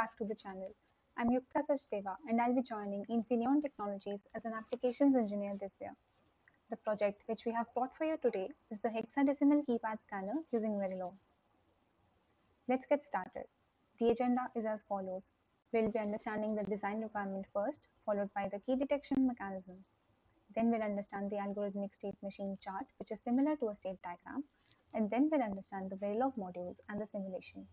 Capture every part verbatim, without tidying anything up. back to the channel. I'm Yukta Sachdeva and I'll be joining Infineon Technologies as an applications engineer this year. The project which we have brought for you today is the hexadecimal keypad scanner using Verilog. Let's get started. The agenda is as follows. We'll be understanding the design requirement first, followed by the key detection mechanism. Then we'll understand the algorithmic state machine chart, which is similar to a state diagram. And then we'll understand the Verilog modules and the simulation.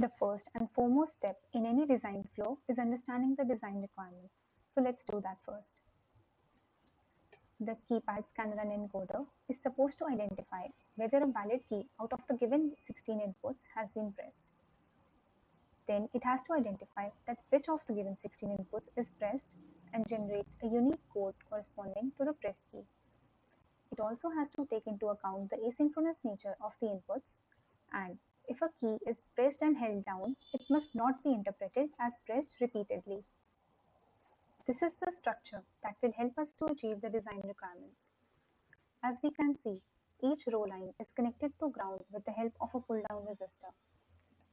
The first and foremost step in any design flow is understanding the design requirement. So let's do that first. The keypad scanner and encoder is supposed to identify whether a valid key out of the given sixteen inputs has been pressed. Then it has to identify that which of the given sixteen inputs is pressed and generate a unique code corresponding to the pressed key. It also has to take into account the asynchronous nature of the inputs, and if a key is pressed and held down, it must not be interpreted as pressed repeatedly. This is the structure that will help us to achieve the design requirements. As we can see, each row line is connected to ground with the help of a pull-down resistor.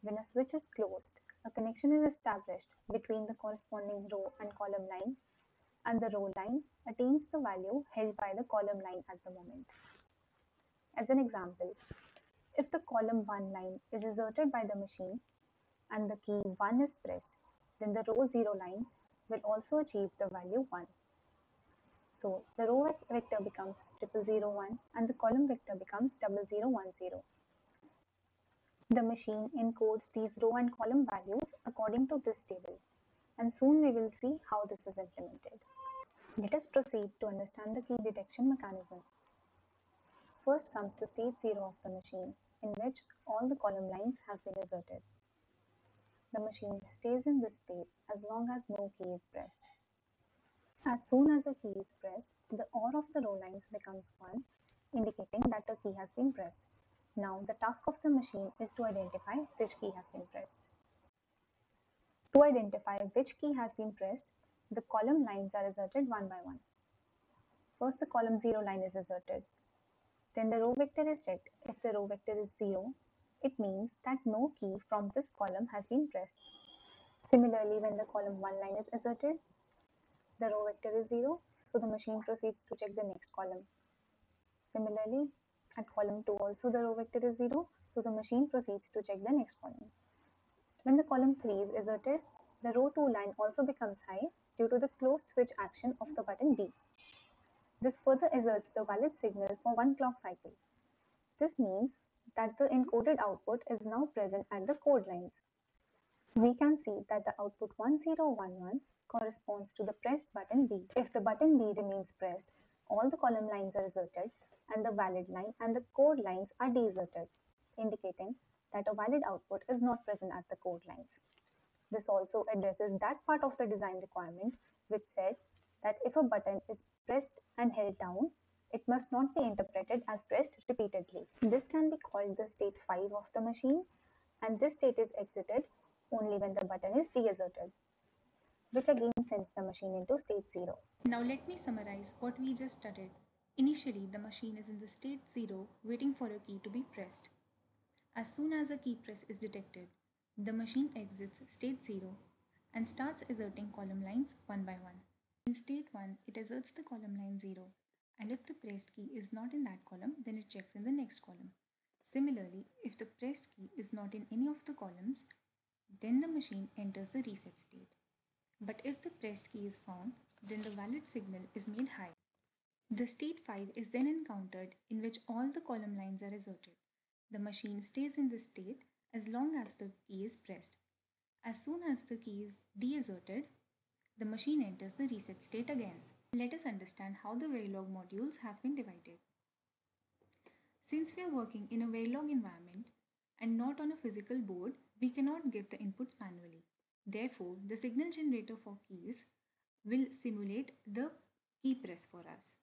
When a switch is closed, a connection is established between the corresponding row and column line, and the row line attains the value held by the column line at the moment. As an example, if the column one line is inserted by the machine and the key one is pressed, then the row zero line will also achieve the value one. So the row vector becomes triple zero one and the column vector becomes double zero one zero. The machine encodes these row and column values according to this table, and soon we will see how this is implemented. Let us proceed to understand the key detection mechanism. First comes the state zero of the machine, in which all the column lines have been inserted. The machine stays in this state as long as no key is pressed. As soon as a key is pressed, the O R of the row lines becomes one, indicating that a key has been pressed. Now, the task of the machine is to identify which key has been pressed. To identify which key has been pressed, the column lines are inserted one by one. First, the column zero line is inserted. Then the row vector is checked. If the row vector is zero, it means that no key from this column has been pressed. Similarly, when the column one line is inserted, the row vector is zero, so the machine proceeds to check the next column. Similarly, at column two also the row vector is zero, so the machine proceeds to check the next column. When the column three is inserted, the row two line also becomes high due to the closed switch action of the button D. This further asserts the valid signal for one clock cycle. This means that the encoded output is now present at the code lines. We can see that the output one zero one one corresponds to the pressed button B. If the button B remains pressed, all the column lines are inserted, and the valid line and the code lines are deserted, indicating that a valid output is not present at the code lines. This also addresses that part of the design requirement which said that if a button is pressed and held down, it must not be interpreted as pressed repeatedly. This can be called the state five of the machine, and this state is exited only when the button is deasserted, which again sends the machine into state zero. Now let me summarize what we just studied. Initially, the machine is in the state zero, waiting for a key to be pressed. As soon as a key press is detected, the machine exits state zero and starts asserting column lines one by one. In state one, it asserts the column line zero, and if the pressed key is not in that column, then it checks in the next column. Similarly, if the pressed key is not in any of the columns, then the machine enters the reset state. But if the pressed key is found, then the valid signal is made high. The state five is then encountered, in which all the column lines are asserted. The machine stays in this state as long as the key is pressed. As soon as the key is deasserted, the machine enters the reset state again. Let us understand how the Verilog modules have been divided. Since we are working in a Verilog environment and not on a physical board, we cannot give the inputs manually. Therefore, the signal generator for keys will simulate the key press for us.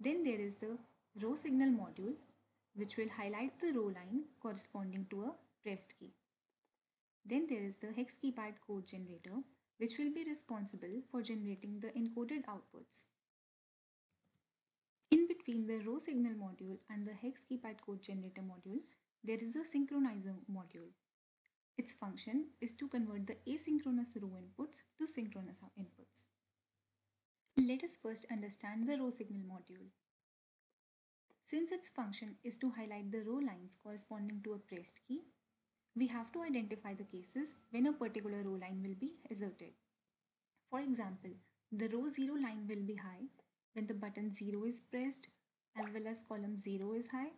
Then there is the row signal module, which will highlight the row line corresponding to a pressed key. Then there is the hex keypad code generator, which will be responsible for generating the encoded outputs. In between the row signal module and the hex keypad code generator module, there is the synchronizer module, Its function is to convert the asynchronous row inputs to synchronous inputs. Let us first understand the row signal module. Since its function is to highlight the row lines corresponding to a pressed key, we have to identify the cases when a particular row line will be asserted. For example, the row zero line will be high when the button zero is pressed, as well as column zero is high.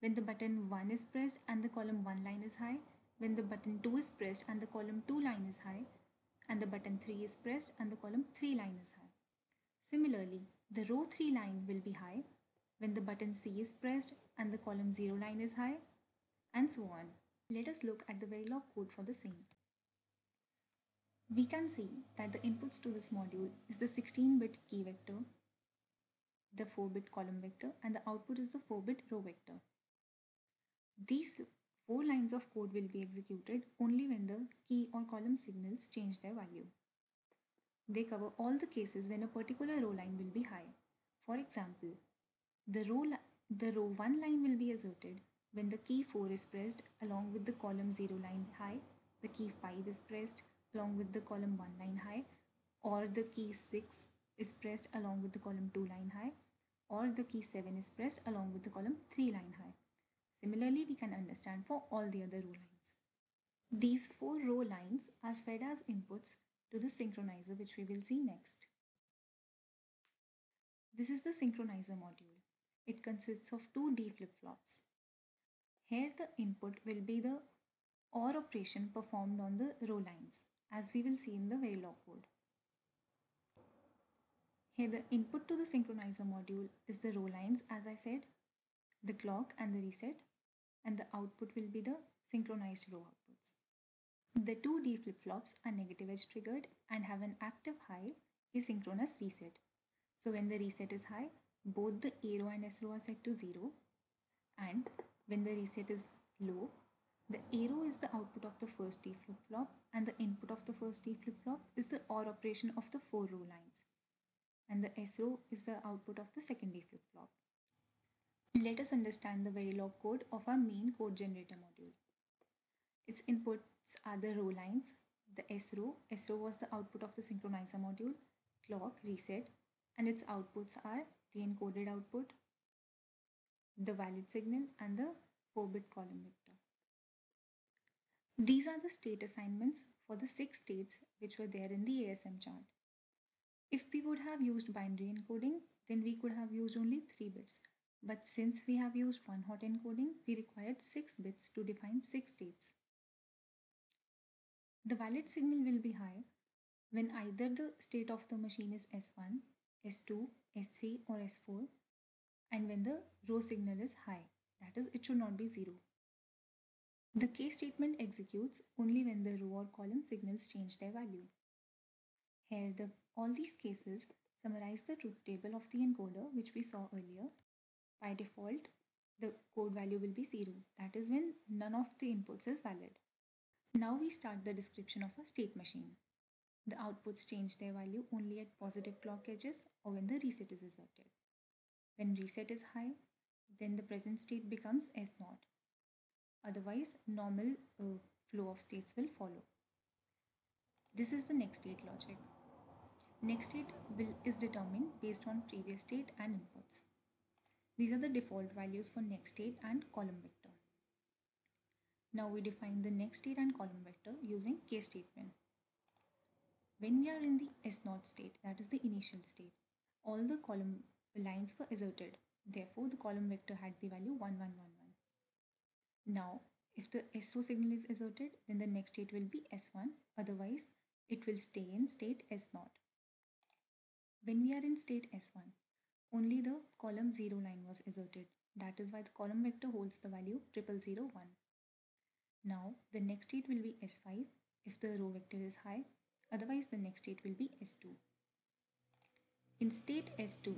When the button one is pressed and the column one line is high. When the button two is pressed and the column two line is high. And the button three is pressed and the column three line is high. Similarly, the row three line will be high when the button C is pressed and the column zero line is high, and so on. Let us look at the Verilog code for the same. We can see that the inputs to this module is the sixteen bit key vector, the four bit column vector, and the output is the four bit row vector. These four lines of code will be executed only when the key or column signals change their value. They cover all the cases when a particular row line will be high. For example, the row, the row one line will be asserted when the key four is pressed along with the column zero line high, the key five is pressed along with the column one line high, or the key six is pressed along with the column two line high, or the key seven is pressed along with the column three line high. Similarly, we can understand for all the other row lines. These four row lines are fed as inputs to the synchronizer, which we will see next. This is the synchronizer module. It consists of two D flip-flops. Here the input will be the OR operation performed on the row lines, as we will see in the Verilog code. Here the input to the synchronizer module is the row lines, as I said, the clock and the reset, and the output will be the synchronized row outputs. The two D flip-flops are negative edge triggered and have an active high asynchronous reset. So when the reset is high, both the A row and S row are set to zero, and when the reset is low, the A row is the output of the first D flip-flop and the input of the first D flip-flop is the OR operation of the four row lines, and the S row is the output of the second D flip-flop. Let us understand the Verilog code of our main code generator module. Its inputs are the row lines, the S row. S row was the output of the synchronizer module, clock, reset, and its outputs are the encoded output, the valid signal, and the four bit column vector. These are the state assignments for the six states which were there in the A S M chart. If we would have used binary encoding, then we could have used only three bits. But since we have used one-hot encoding, we required six bits to define six states. The valid signal will be high when either the state of the machine is S one, S two, S three, or S four, and when the row signal is high, that is, it should not be zero. The case statement executes only when the row or column signals change their value. Here, the, all these cases summarize the truth table of the encoder, which we saw earlier. By default, the code value will be zero. That is when none of the inputs is valid. Now we start the description of a state machine. The outputs change their value only at positive clock edges or when the reset is asserted. When reset is high, then the present state becomes S zero. Otherwise, normal uh, flow of states will follow. This is the next state logic. Next state will, is determined based on previous state and inputs. These are the default values for next state and column vector. Now we define the next state and column vector using case statement. When we are in the S zero state, that is the initial state, all the column lines were asserted. Therefore, the column vector had the value one one one one. Now, if the S row signal is asserted, then the next state will be S one. Otherwise, it will stay in state S zero. When we are in state S one, only the column zero line was asserted. That is why the column vector holds the value zero zero zero one. Now, the next state will be S five if the row vector is high. Otherwise, the next state will be S two. In state S two,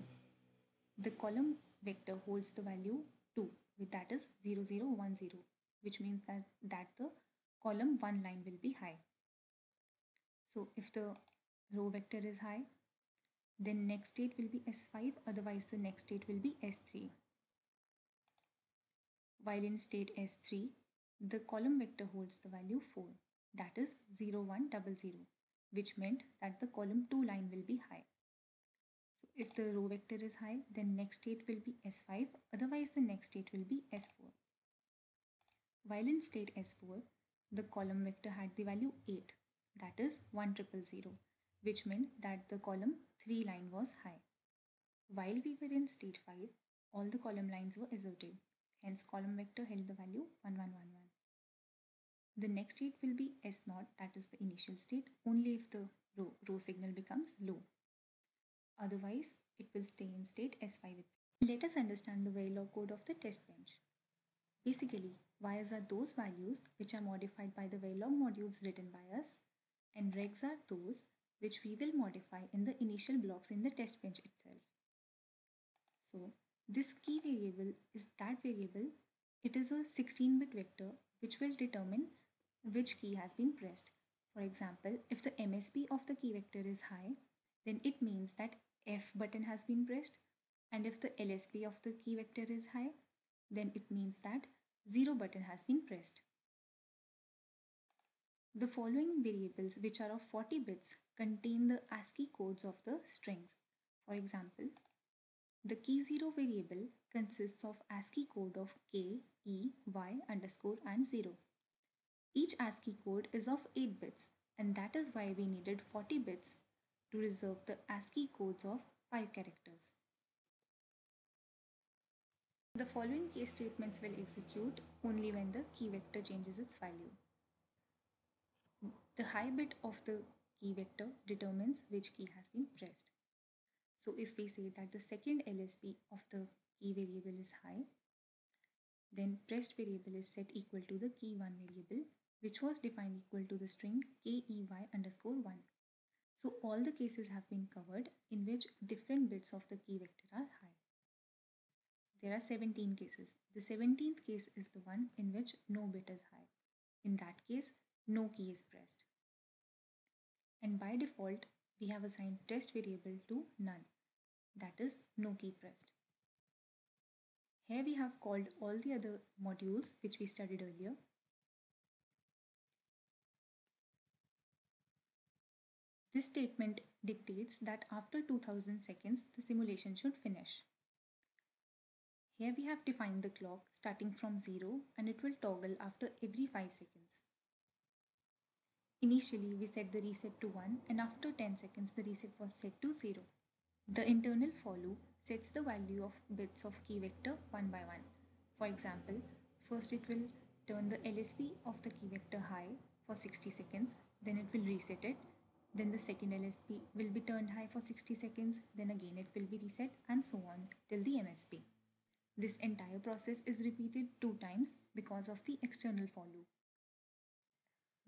the column vector holds the value two, that is zero zero one zero, which means that, that the column one line will be high. So, if the row vector is high, then next state will be S five, otherwise the next state will be S three. While in state S three, the column vector holds the value four, that is zero one zero zero, which meant that the column two line will be high. So if the row vector is high, then next state will be S five, otherwise the next state will be S four. While in state S four, the column vector had the value eight, that is one triple zero, which meant that the column three line was high. While we were in state five, all the column lines were asserted, hence column vector held the value one one one one. The next state will be S zero, that is the initial state, only if the row, row signal becomes low. Otherwise, it will stay in state S five. Let us understand the Verilog code of the test bench. Basically, wires are those values which are modified by the Verilog modules written by us, and regs are those which we will modify in the initial blocks in the test bench itself. So, this key variable is that variable. It is a sixteen bit vector which will determine which key has been pressed. For example, if the M S B of the key vector is high, then it means that F button has been pressed, and if the L S B of the key vector is high, then it means that zero button has been pressed. The following variables, which are of forty bits, contain the ASCII codes of the strings. For example, the key zero variable consists of ASCII code of K, E, Y, underscore and zero. Each ASCII code is of eight bits, and that is why we needed forty bits to reserve the ASCII codes of five characters. The following case statements will execute only when the key vector changes its value. The high bit of the key vector determines which key has been pressed. So if we say that the second L S B of the key variable is high, then pressed variable is set equal to the key one variable, which was defined equal to the string key underscore one. So all the cases have been covered in which different bits of the key vector are high. There are seventeen cases. The seventeenth case is the one in which no bit is high. In that case, no key is pressed. And by default, we have assigned test variable to none, that is no key pressed. Here we have called all the other modules which we studied earlier. This statement dictates that after two thousand seconds, the simulation should finish. Here we have defined the clock starting from zero, and it will toggle after every five seconds. Initially, we set the reset to one, and after ten seconds, the reset was set to zero. The internal for loop sets the value of bits of key vector one by one. For example, first it will turn the L S B of the key vector high for sixty seconds, then it will reset it. Then the second L S B will be turned high for sixty seconds, then again it will be reset, and so on till the M S B. This entire process is repeated two times because of the external for loop.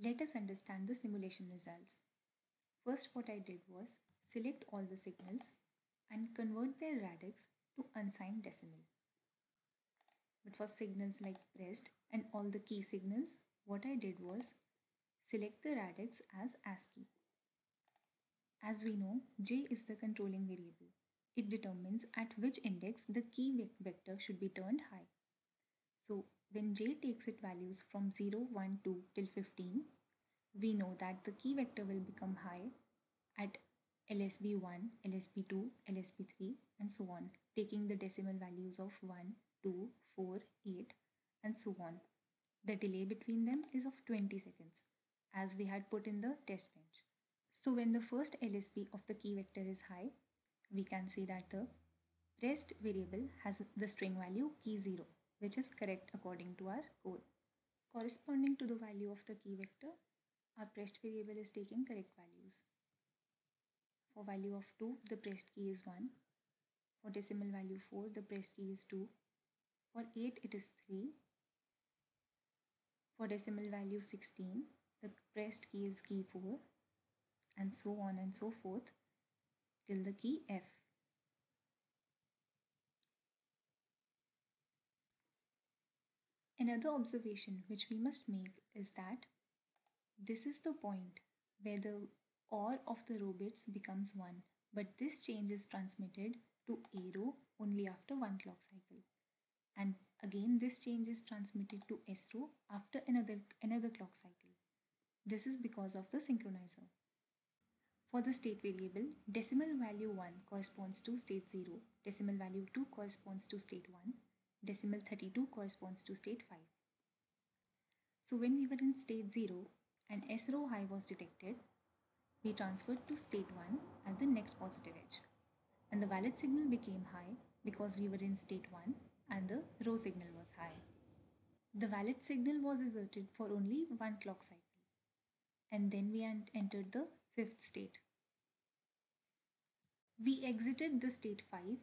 Let us understand the simulation results. First, what I did was select all the signals and convert their radix to unsigned decimal. But for signals like pressed and all the key signals, what I did was select the radix as ASCII. As we know, J is the controlling variable. It determines at which index the key vector should be turned high. So when J takes its values from zero, one, two till fifteen, we know that the key vector will become high at L S B one, L S B two, L S B three, and so on, taking the decimal values of one, two, four, eight, and so on. The delay between them is of twenty seconds, as we had put in the test bench. So when the first L S B of the key vector is high, we can see that the pressed variable has the string value key zero, which is correct according to our code. Corresponding to the value of the key vector, our pressed variable is taking correct values. For value of two, the pressed key is one. For decimal value four, the pressed key is two. For eight, it is three. For decimal value sixteen, the pressed key is key four. And so on and so forth till the key F. Another observation which we must make is that this is the point where the OR of the row bits becomes one, but this change is transmitted to A row only after one clock cycle. and again this change is transmitted to S zero after another, another clock cycle. This is because of the synchronizer. For the state variable, decimal value one corresponds to state zero, decimal value two corresponds to state one, decimal thirty-two corresponds to state five. So when we were in state zero and S row high was detected, we transferred to state one at the next positive edge. And the valid signal became high because we were in state one and the row signal was high. The valid signal was asserted for only one clock cycle. And then we entered the fifth state. We exited the state five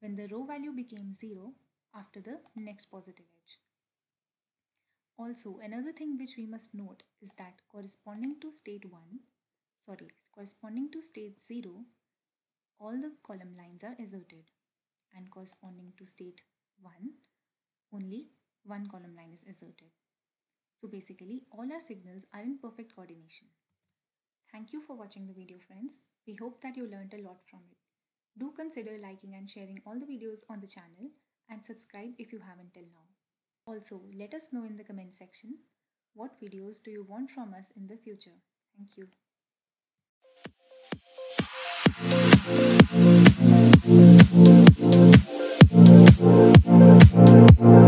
when the row value became zero after the next positive edge. Also, another thing which we must note is that corresponding to state one, sorry, corresponding to state zero, all the column lines are asserted, and corresponding to state one, only one column line is asserted. So basically, all our signals are in perfect coordination. Thank you for watching the video, friends. We hope that you learned a lot from it. Do consider liking and sharing all the videos on the channel and subscribe if you haven't till now. Also, let us know in the comment section what videos do you want from us in the future. Thank you. We'll be right back.